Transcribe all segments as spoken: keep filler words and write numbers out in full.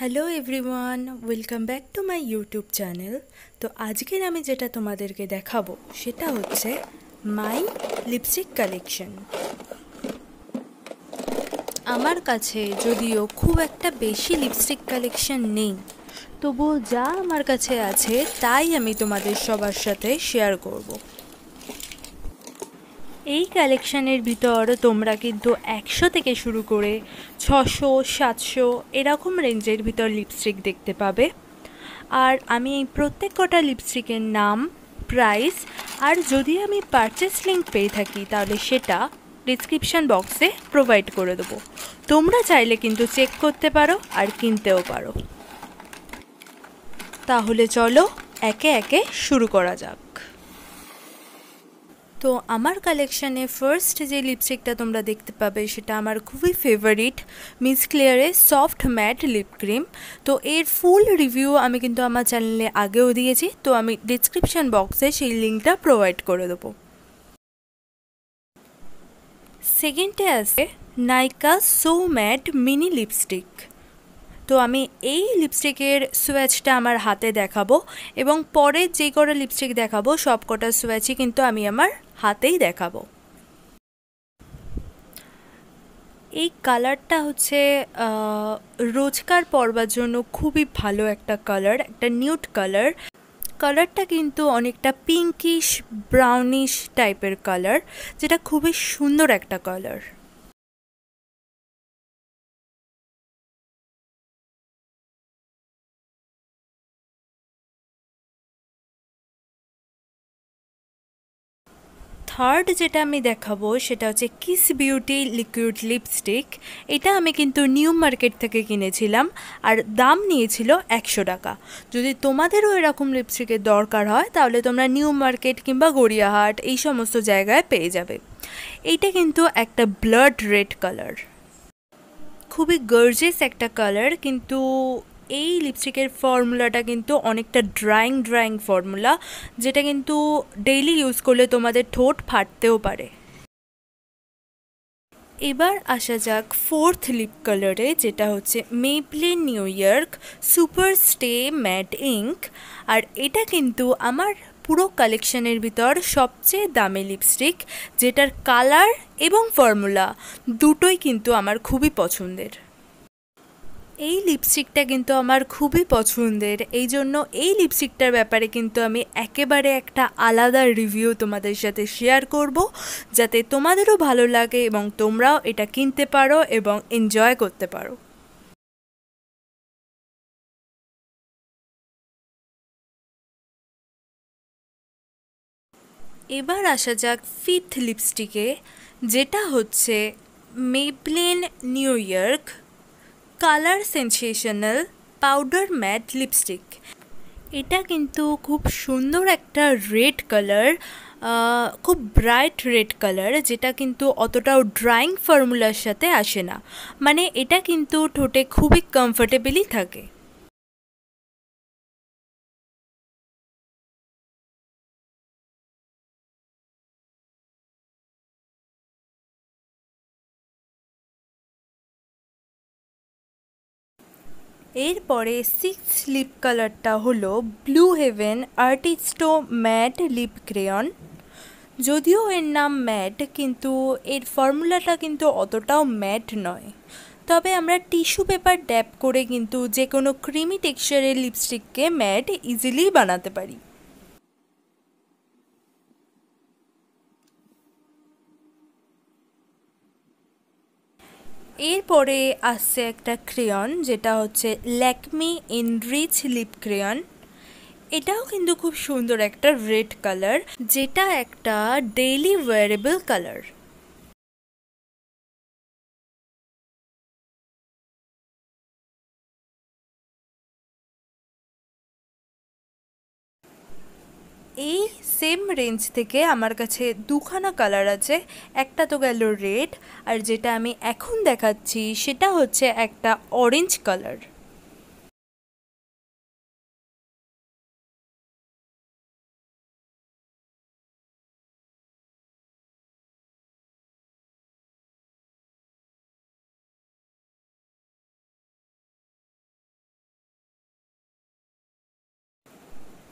Hello everyone welcome back to my YouTube channel. तो आजकेर आमी जेटा तोमादेरके देखाबो सेटा होच्छे माई लिपस्टिक कलेक्शन। आमार काछे जोदिओ खूब एकटा बेशी लिपस्टिक कलेक्शन नेई, तबुओ जा आमार काछे आछे ताई आमी तोमादेर सबार साथे शेयर करबो। এই কালেকশনের ভিতর তোমরা কিন্তু একশো থেকে শুরু করে ছশো সাতশো এরকম রেঞ্জের ভিতর লিপস্টিক দেখতে পাবে। আর আমি এই প্রত্যেক কটা লিপস্টিকের নাম, প্রাইস আর যদি আমি পারচেস লিঙ্ক পেয়ে থাকি তাহলে সেটা ডিসক্রিপশান বক্সে প্রোভাইড করে দেবো। তোমরা চাইলে কিন্তু চেক করতে পারো আর কিনতেও পারো। তাহলে চলো একে একে শুরু করা যাক। तो आमार कलेक्शने फर्स्ट जे लिपस्टिकटा तोमरा देखते पाबे सेटा आमार खूबई favourite Miss Claire soft matte lip cream. तो एर फुल रिव्यू आमी किन्तु आमार चैनले आगेओ दिएछि, तो आमी डिस्क्रिप्शन बक्से सेई लिंकटा प्रोवाइड करे देबो। सेकेंडे आछे Nykaa so matte mini lipstick. तो आमी एई लिपस्टिकेर स्वैचटा आमार हाथे देखाबो एबं परे जे कटा लिपस्टिक देखाबो सबकटा स्वैचई किन्तु आमी आमार हातेई देखाबो। এই কালারটা হচ্ছে রোজকার পরবার জন্য খুবই ভালো একটা কালার, একটা নিউড কালার। কালারটা কিন্তু অনেকটা পিঙ্কিশ ব্রাউনিশ টাইপের কালার, যেটা খুবই সুন্দর একটা কালার। থার্ড যেটা আমি দেখাবো সেটা হচ্ছে কিস বিউটি লিকুইড লিপস্টিক। এটা আমি কিন্তু নিউ মার্কেট থেকে কিনেছিলাম আর দাম নিয়েছিল একশো টাকা। যদি তোমাদেরও এরকম লিপস্টিকের দরকার হয় তাহলে তোমরা নিউ মার্কেট কিংবা গড়িয়াহাট এই সমস্ত জায়গায় পেয়ে যাবে। এইটা কিন্তু একটা ব্লাড রেড কালার, খুবই গর্জিয়াস একটা কালার। কিন্তু এই লিপস্টিকের ফর্মুলাটা কিন্তু অনেকটা ড্রাইং ড্রাইং ফর্মুলা, যেটা কিন্তু ডেইলি ইউজ করলে তোমাদের ঠোঁট ফাটতেও পারে। এবার আসা যাক ফোর্থ লিপ কালারে, যেটা হচ্ছে Maybelline New York super stay matte ink. আর এটা কিন্তু আমার পুরো কালেকশনের ভিতর সবচেয়ে দামি লিপস্টিক, যেটার কালার এবং ফর্মুলা দুটোই কিন্তু আমার খুবই পছন্দের। এই লিপস্টিকটা কিন্তু আমার খুবই পছন্দের, এই জন্য এই লিপস্টিকটার ব্যাপারে কিন্তু আমি একেবারে একটা আলাদা রিভিউ তোমাদের সাথে শেয়ার করব, যাতে তোমাদেরও ভালো লাগে এবং তোমরাও এটা কিনতে পারো এবং এনজয় করতে পারো। এবার আসা যাক ফিফথ লিপস্টিকে, যেটা হচ্ছে Maybelline New York colour sensational powder matte lipstick. এটা কিন্তু খুব সুন্দর একটা রেড কালার, খুব ব্রাইট রেড কালার, যেটা কিন্তু অতটাও ড্রাইং ফর্মুলার সাথে আসে না, মানে এটা কিন্তু ঠোঁটে খুবই কমফর্টেবলই থাকে। এরপরে সিক্স লিপ কালারটা হলো blue haven Artisto matte lip crayon. যদিও এর নাম ম্যাট, কিন্তু এর ফর্মুলাটা কিন্তু অতটাও ম্যাট নয়, তবে আমরা টিস্যু পেপার ড্যাপ করে কিন্তু যে কোনো ক্রিমি টেক্সচারের লিপস্টিককে ম্যাট ইজিলি বানাতে পারি। এরপরে আসছে একটা ক্রেয়ন, যেটা হচ্ছে ল্যাকমি এনরিচ লিপ ক্রেয়ন। এটাও কিন্তু খুব সুন্দর একটা রেড কালার, যেটা একটা ডেইলি ওয়ারেবল কালার। এই সেম রেঞ্জ থেকে আমার কাছে দুখানা কালার আছে, একটা তো গেল রেড, আর যেটা আমি এখন দেখাচ্ছি সেটা হচ্ছে একটা অরেঞ্জ কালার।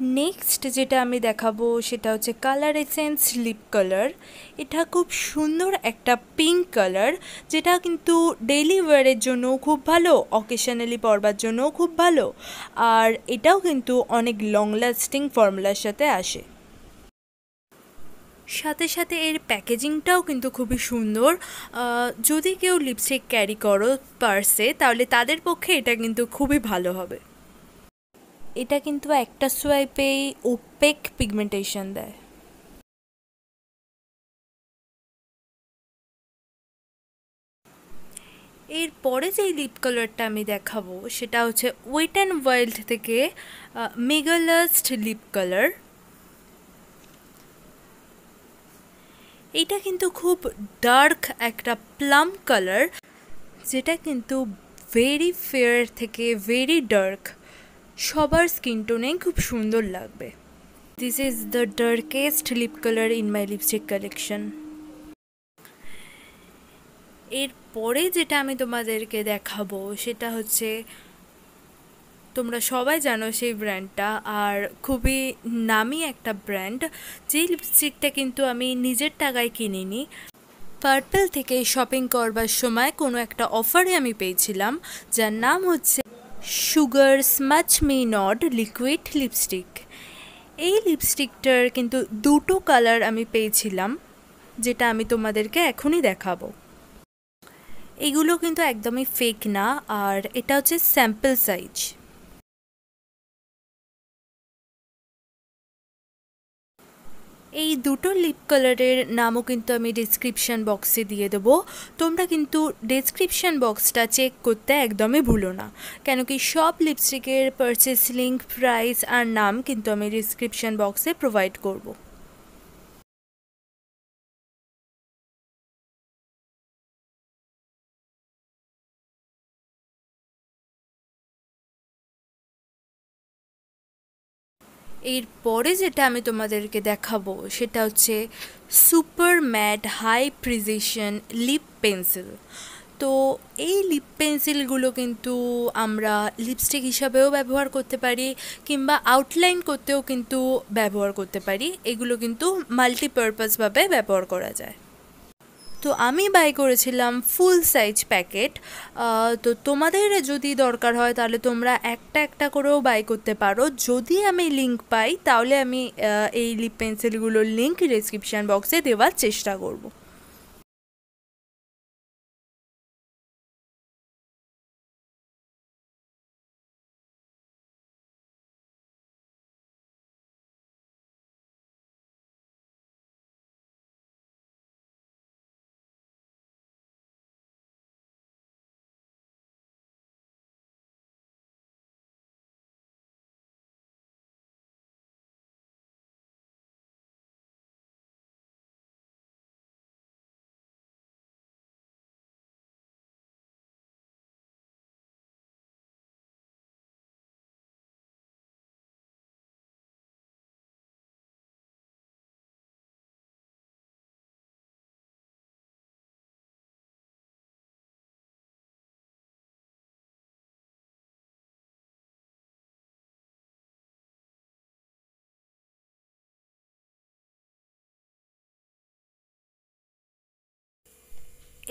नेक्स्ट जेटा आमी देखाबो सेटा होच्छे कलर एसेंस लिप कलर। एटा खूब सुंदर एकटा पिंक कलर जेटा किन्तु डेली वेयर जोनो खूब भालो, अकेशनली पड़ार जोनो खूब भालो और एटाओ किन्तु अनेक लंग लास्टिंग फर्मुलार साथे आसे। साथे साथे एर पैकेजिंगटाओ किन्तु खूबी सुंदर। जोदि केउ लिपस्टिक क्यारि करो पार्से ताहले तादेर पक्षे एटा किन्तु खूबी भालो होबे। এটা কিন্তু একটা সোয়াইপেই ওপেক পিগমেন্টেশন দেয়। এরপরে যে লিপ কালারটা আমি দেখাবো সেটা হচ্ছে ওয়েট অ্যান্ড ওয়াইল্ড থেকে মেগালাস্ট লিপ কালার। এটা কিন্তু খুব ডার্ক একটা প্লাম কালার যেটা কিন্তু ভেরি ফেয়ার থেকে ভেরি ডার্ক সবার স্কিন টোনে খুব সুন্দর লাগবে। This is the darkest lip colour in my lipstick collection. এরপরে যেটা আমি তোমাদেরকে দেখাবো সেটা হচ্ছে, তোমরা সবাই জানো সেই ব্র্যান্ডটা আর খুবই নামি একটা ব্র্যান্ড, যে লিপস্টিকটা কিন্তু আমি নিজের টাকায় কিনিনি। পার্পল থেকে শপিং করবার সময় কোনো একটা অফারে আমি পেয়েছিলাম, যার নাম হচ্ছে sugar smudge me not liquid lipstick. এই লিপস্টিকটার কিন্তু দুটো কালার আমি পেয়েছিলাম যেটা আমি তোমাদেরকে এখনই দেখাবো। এগুলো কিন্তু একদমই ফেক না আর এটা হচ্ছে স্যাম্পল সাইজ। এই দুটো লিপ কালারের নামও কিন্তু আমি ডেসক্রিপশন বক্সে দিয়ে দেবো, তোমরা কিন্তু ডেসক্রিপশন বক্সটা চেক করতে একদমই ভুলো না, কেন কি সব লিপস্টিকের পারচেস লিঙ্ক, প্রাইস আর নাম কিন্তু আমি ডেসক্রিপশন বক্সে প্রোভাইড করব। এরপরে যেটা আমি তোমাদেরকে দেখাবো সেটা হচ্ছে super matte high precision lip pencil. তো এই লিপ পেন্সিলগুলো কিন্তু আমরা লিপস্টিক হিসাবেও ব্যবহার করতে পারি কিংবা আউটলাইন করতেও কিন্তু ব্যবহার করতে পারি। এগুলো কিন্তু মাল্টিপারপাসভাবে ব্যবহার করা যায়। তো আমি বাই করেছিলাম ফুল সাইজ প্যাকেট, তো তোমাদের যদি দরকার হয় তাহলে তোমরা একটা একটা করেও বাই করতে পারো। যদি আমি লিঙ্ক পাই তাহলে আমি এই লিপ পেন্সিলগুলোর লিঙ্ক ডেসক্রিপশন বক্সে দেওয়ার চেষ্টা করব।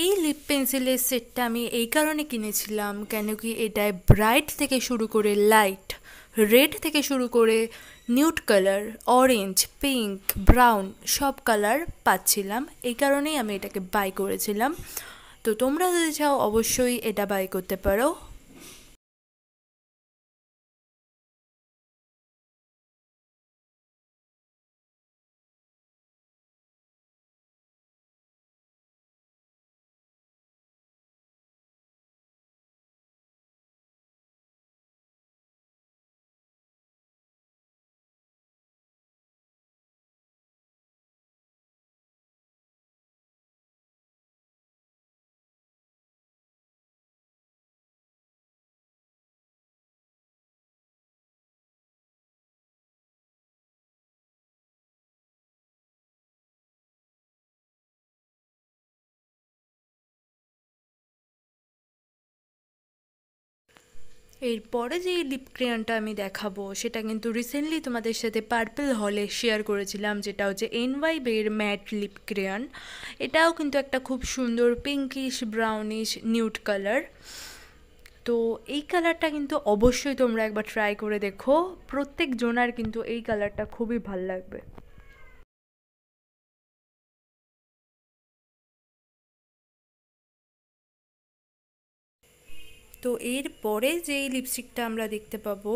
এই লিপ পেন্সিলের সেটটা আমি এই কারণে কিনেছিলাম কেন কি এটায় ব্রাইট থেকে শুরু করে লাইট রেড থেকে শুরু করে nude colour, orange, pink, brown সব কালার পাচ্ছিলাম, এই কারণেই আমি এটাকে বাই করেছিলাম। তো তোমরা যদি চাও অবশ্যই এটা বাই করতে পারো। এরপরে যে লিপ ক্রেয়নটা আমি দেখাবো সেটা কিন্তু রিসেন্টলি তোমাদের সাথে পার্পল হলে শেয়ার করেছিলাম, যেটা হচ্ছে এনওয়াইবি এর ম্যাট লিপ ক্রেয়ন। এটাও কিন্তু একটা খুব সুন্দর পিঙ্কিশ ব্রাউনিশ নিউড কালার। তো এই কালারটা কিন্তু অবশ্যই তোমরা একবার ট্রাই করে দেখো, প্রত্যেক জোনার কিন্তু এই কালারটা খুবই ভালো লাগবে। তো এর পরে যেই লিপস্টিকটা আমরা দেখতে পাবো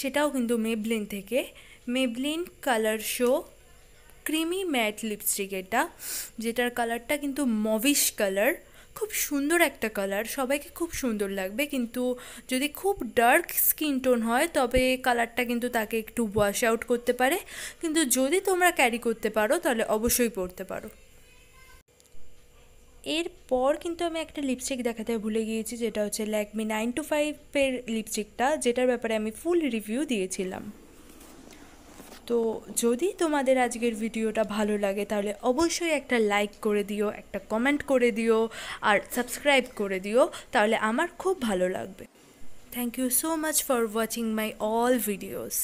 সেটাও কিন্তু মেবলিন থেকে, Maybelline colour show creamy matte lipstick. এটা যেটার কালারটা কিন্তু মভিশ কালার, খুব সুন্দর একটা কালার, সবাইকে খুব সুন্দর লাগবে। কিন্তু যদি খুব ডার্ক স্কিন টোন হয় তবে কালারটা কিন্তু তাকে একটু ওয়াশ আউট করতে পারে, কিন্তু যদি তোমরা ক্যারি করতে পারো তাহলে অবশ্যই পরতে পারো। এরপর কিন্তু আমি একটা লিপস্টিক দেখাতে ভুলে গিয়েছি, যেটা হচ্ছে ল্যাকমি নাইন টু ফাইভের লিপস্টিকটা, যেটার ব্যাপারে আমি ফুল রিভিউ দিয়েছিলাম। তো যদি তোমাদের আজকের ভিডিওটা ভালো লাগে তাহলে অবশ্যই একটা লাইক করে দিও, একটা কমেন্ট করে দিও আর সাবস্ক্রাইব করে দিও, তাহলে আমার খুব ভালো লাগবে। Thank you so much for watching my all videos.